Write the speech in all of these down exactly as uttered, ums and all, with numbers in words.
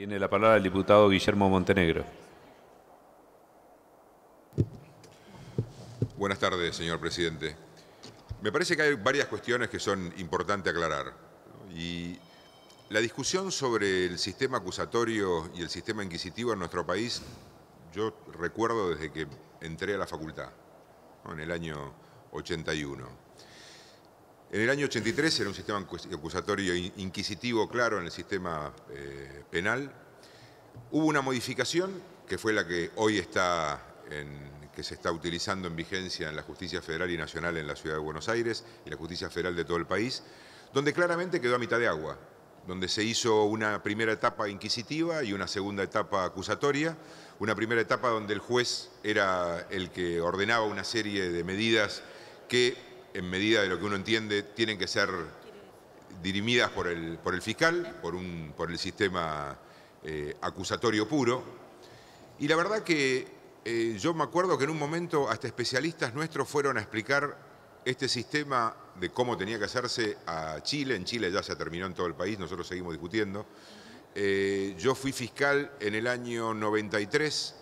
Tiene la palabra el diputado Guillermo Montenegro. Buenas tardes, señor presidente. Me parece que hay varias cuestiones que son importantes aclarar. Y la discusión sobre el sistema acusatorio y el sistema inquisitivo en nuestro país, yo recuerdo desde que entré a la facultad, ¿no? En el año ochenta y uno. En el año ochenta y tres era un sistema acusatorio inquisitivo, claro, en el sistema eh, penal. Hubo una modificación, que fue la que hoy está en... que se está utilizando en vigencia en la Justicia Federal y Nacional en la Ciudad de Buenos Aires y la Justicia Federal de todo el país, donde claramente quedó a mitad de agua, donde se hizo una primera etapa inquisitiva y una segunda etapa acusatoria, una primera etapa donde el juez era el que ordenaba una serie de medidas que, en medida de lo que uno entiende, tienen que ser dirimidas por el, por el fiscal, por, un, por el sistema eh, acusatorio puro. Y la verdad que Eh, yo me acuerdo que en un momento hasta especialistas nuestros fueron a explicar este sistema de cómo tenía que hacerse a Chile. En Chile ya se terminó en todo el país, nosotros seguimos discutiendo. Eh, yo fui fiscal en el año noventa y tres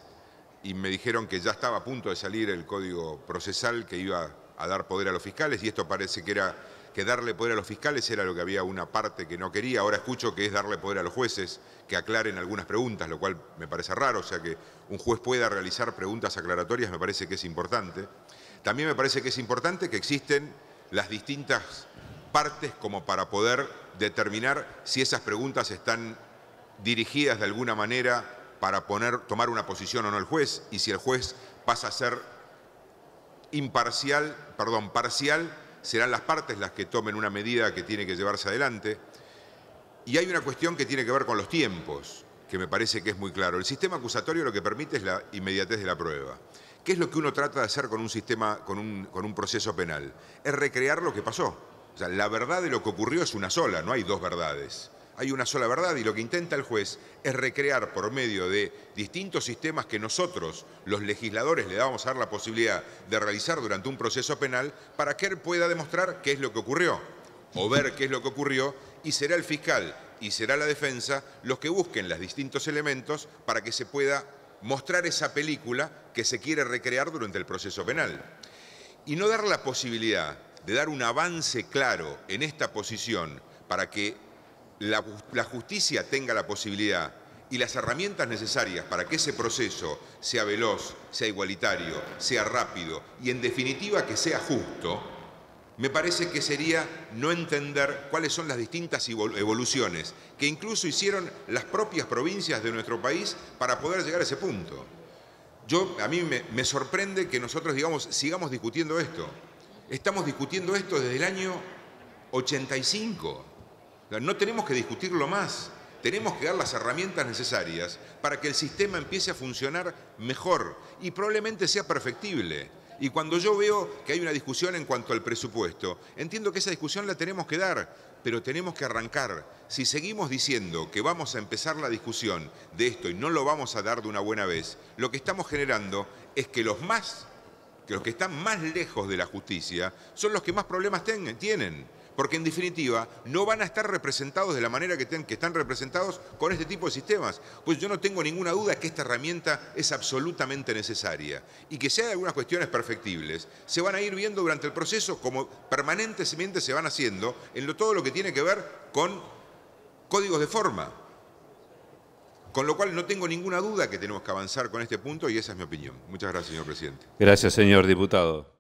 y me dijeron que ya estaba a punto de salir el código procesal que iba a dar poder a los fiscales, y esto parece que era que darle poder a los fiscales era lo que había una parte que no quería. Ahora escucho que es darle poder a los jueces que aclaren algunas preguntas, lo cual me parece raro. O sea, que un juez pueda realizar preguntas aclaratorias me parece que es importante. También me parece que es importante que existen las distintas partes como para poder determinar si esas preguntas están dirigidas de alguna manera para poner, tomar una posición o no el juez, y si el juez pasa a ser imparcial, perdón, parcial, serán las partes las que tomen una medida que tiene que llevarse adelante. Y hay una cuestión que tiene que ver con los tiempos, que me parece que es muy claro. El sistema acusatorio lo que permite es la inmediatez de la prueba. ¿Qué es lo que uno trata de hacer con un sistema, con un, con un proceso penal? Es recrear lo que pasó. O sea, la verdad de lo que ocurrió es una sola, no hay dos verdades. Hay una sola verdad, y lo que intenta el juez es recrear por medio de distintos sistemas que nosotros, los legisladores, le damos a dar la posibilidad de realizar durante un proceso penal para que él pueda demostrar qué es lo que ocurrió o ver qué es lo que ocurrió, y será el fiscal y será la defensa los que busquen los distintos elementos para que se pueda mostrar esa película que se quiere recrear durante el proceso penal. Y no dar la posibilidad de dar un avance claro en esta posición para que La, la justicia tenga la posibilidad y las herramientas necesarias para que ese proceso sea veloz, sea igualitario, sea rápido y, en definitiva, que sea justo, me parece que sería no entender cuáles son las distintas evoluciones que incluso hicieron las propias provincias de nuestro país para poder llegar a ese punto. Yo, a mí me, me sorprende que nosotros, digamos, sigamos discutiendo esto. Estamos discutiendo esto desde el año ochenta y cinco. No tenemos que discutirlo más, tenemos que dar las herramientas necesarias para que el sistema empiece a funcionar mejor y probablemente sea perfectible. Y cuando yo veo que hay una discusión en cuanto al presupuesto, entiendo que esa discusión la tenemos que dar, pero tenemos que arrancar. Si seguimos diciendo que vamos a empezar la discusión de esto y no lo vamos a dar de una buena vez, lo que estamos generando es que los más, que los que están más lejos de la justicia son los que más problemas tienen. Porque, en definitiva, no van a estar representados de la manera que, ten, que están representados con este tipo de sistemas. Pues yo no tengo ninguna duda que esta herramienta es absolutamente necesaria, y que si hay algunas cuestiones perfectibles, se van a ir viendo durante el proceso, como permanentemente se van haciendo en lo, todo lo que tiene que ver con códigos de forma. Con lo cual no tengo ninguna duda que tenemos que avanzar con este punto, y esa es mi opinión. Muchas gracias, señor presidente. Gracias, señor diputado.